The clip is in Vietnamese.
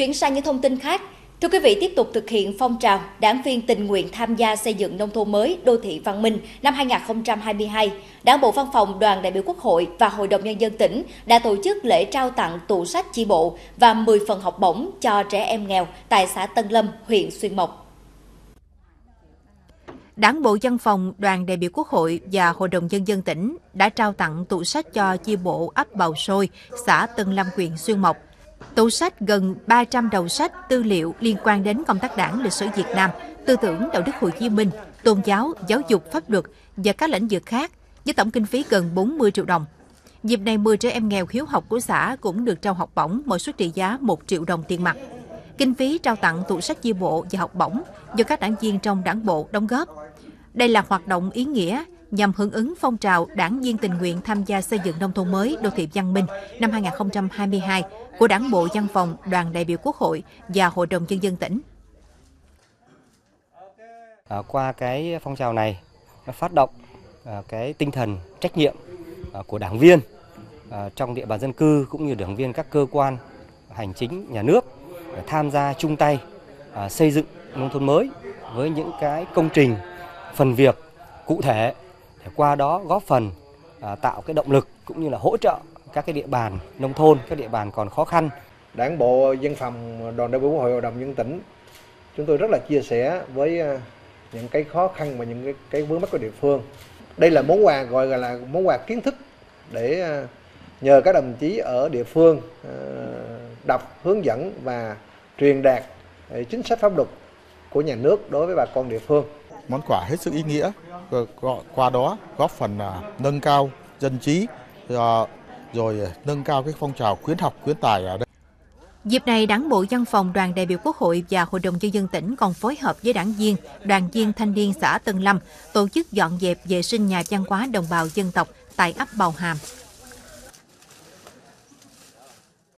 Chuyển sang những thông tin khác. Thưa quý vị, tiếp tục thực hiện phong trào đảng viên tình nguyện tham gia xây dựng nông thôn mới, đô thị văn minh năm 2022, Đảng bộ Văn phòng Đoàn đại biểu Quốc hội và Hội đồng Nhân dân tỉnh đã tổ chức lễ trao tặng tủ sách chi bộ và 10 phần học bổng cho trẻ em nghèo tại xã Tân Lâm, huyện Xuyên Mộc. Đảng bộ Văn phòng Đoàn đại biểu Quốc hội và Hội đồng Nhân dân tỉnh đã trao tặng tủ sách cho chi bộ ấp Bào Sôi, xã Tân Lâm, huyện Xuyên Mộc. Tủ sách gần 300 đầu sách tư liệu liên quan đến công tác Đảng, lịch sử Việt Nam, tư tưởng đạo đức Hồ Chí Minh, tôn giáo, giáo dục, pháp luật và các lĩnh vực khác với tổng kinh phí gần 40 triệu đồng. Dịp này 10 trẻ em nghèo hiếu học của xã cũng được trao học bổng, mỗi suất trị giá 1 triệu đồng tiền mặt. Kinh phí trao tặng tủ sách chi bộ và học bổng do các đảng viên trong Đảng bộ đóng góp. Đây là hoạt động ý nghĩa nhằm hưởng ứng phong trào đảng viên tình nguyện tham gia xây dựng nông thôn mới, đô thị văn minh năm 2022 của Đảng bộ Văn phòng Đoàn đại biểu Quốc hội và Hội đồng Nhân dân tỉnh. Qua cái phong trào này, nó phát động cái tinh thần trách nhiệm của đảng viên trong địa bàn dân cư cũng như đảng viên các cơ quan hành chính nhà nước để tham gia chung tay xây dựng nông thôn mới với những cái công trình phần việc cụ thể, để qua đó góp phần tạo cái động lực cũng như là hỗ trợ các cái địa bàn nông thôn, các địa bàn còn khó khăn. Đảng bộ Văn phòng Đoàn đại biểu Quốc hội, Hội đồng Nhân tỉnh chúng tôi rất là chia sẻ với những cái khó khăn và những cái vướng mắc của địa phương. Đây là món quà gọi là món quà kiến thức để nhờ các đồng chí ở địa phương đọc, hướng dẫn và truyền đạt chính sách pháp luật của nhà nước đối với bà con địa phương. Món quà hết sức ý nghĩa, qua đó góp phần nâng cao dân trí rồi nâng cao cái phong trào khuyến học khuyến tài ở đây. Dịp này, Đảng bộ Văn phòng Đoàn đại biểu Quốc hội và Hội đồng Nhân dân tỉnh còn phối hợp với đảng viên, đoàn viên thanh niên xã Tân Lâm tổ chức dọn dẹp vệ sinh nhà văn hóa đồng bào dân tộc tại ấp Bào Hàm.